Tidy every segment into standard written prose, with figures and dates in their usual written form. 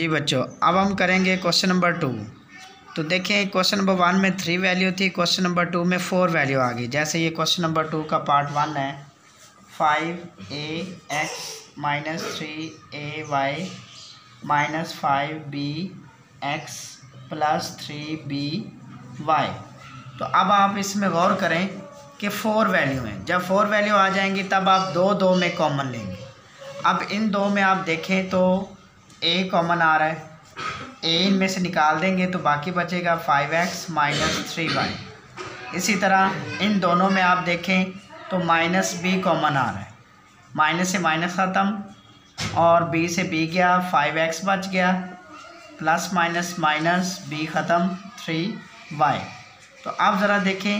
जी बच्चों, अब हम करेंगे क्वेश्चन नंबर 2। तो देखें क्वेश्चन नंबर 1 में 3 वैल्यू थी, क्वेश्चन नंबर 2 में 4 वैल्यू आ गई। जैसे ये क्वेश्चन नंबर 2 का पार्ट 1 है, 5ax - 3ay - 5bx + 3by। तो अब आप इसमें गौर करें कि 4 वैल्यू हैं। जब 4 वैल्यू आ जाएंगी तब आप 2 में कॉमन लेंगे। अब इन 2 में आप देखें तो a कॉमन आ रहा है, a इनमें से निकाल देंगे तो बाकी बचेगा 5x - 3y। इसी तरह इन दोनों में आप देखें तो -b कॉमन आ रहा है, माइनस से माइनस ख़त्म और b से b गया, 5x बच गया, प्लस माइनस माइनस b ख़त्म 3y। तो आप ज़रा देखें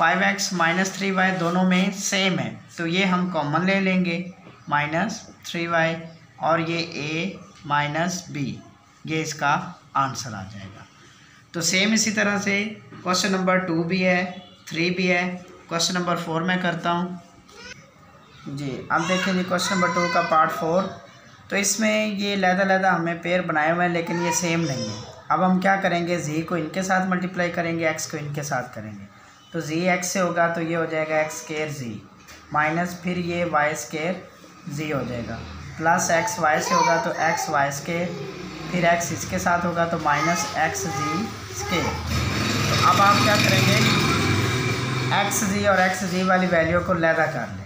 5x - 3y दोनों में सेम है, तो ये हम कॉमन ले लेंगे -3y और ये a - b, ये इसका आंसर आ जाएगा। तो सेम इसी तरह से क्वेश्चन नंबर 2 भी है, 3 भी है। क्वेश्चन नंबर 4 मैं करता हूँ जी। अब देखें जी क्वेश्चन नंबर 2 का पार्ट 4। तो इसमें ये लहदा हमें पेयर बनाए हुए हैं लेकिन ये सेम नहीं है। अब हम क्या करेंगे, z को इनके साथ मल्टीप्लाई करेंगे, x को इनके साथ करेंगे। तो z x से होगा तो ये हो जाएगा x² z माइनस फिर ये y² z हो जाएगा, प्लस x y से होगा तो x y² फिर x इसके साथ होगा तो -x z²। तो अब आप क्या करेंगे, x z और x z वाली वैल्यू को लैदा कर लें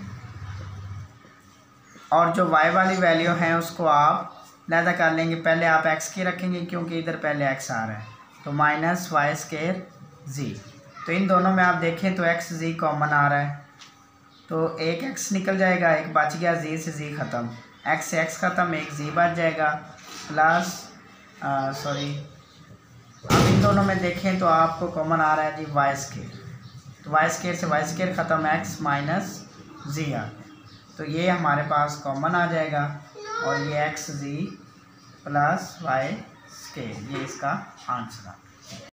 और जो y वाली वैल्यू हैं उसको आप लैदा कर लेंगे। पहले आप x की रखेंगे क्योंकि इधर पहले x आ रहा है, तो -y² z। तो इन दोनों में आप देखें तो x z कॉमन आ रहा है, तो एक x निकल जाएगा, एक बच गया, z से z ख़त्म, x से x ख़त्म, एक z बच जाएगा, प्लस अब इन दोनों में देखें तो आपको कॉमन आ रहा है जी y²। तो y² से y² ख़त्म, x - z आ, तो ये हमारे पास कॉमन आ जाएगा और ये x z प्लस y², ये इसका आंसर है।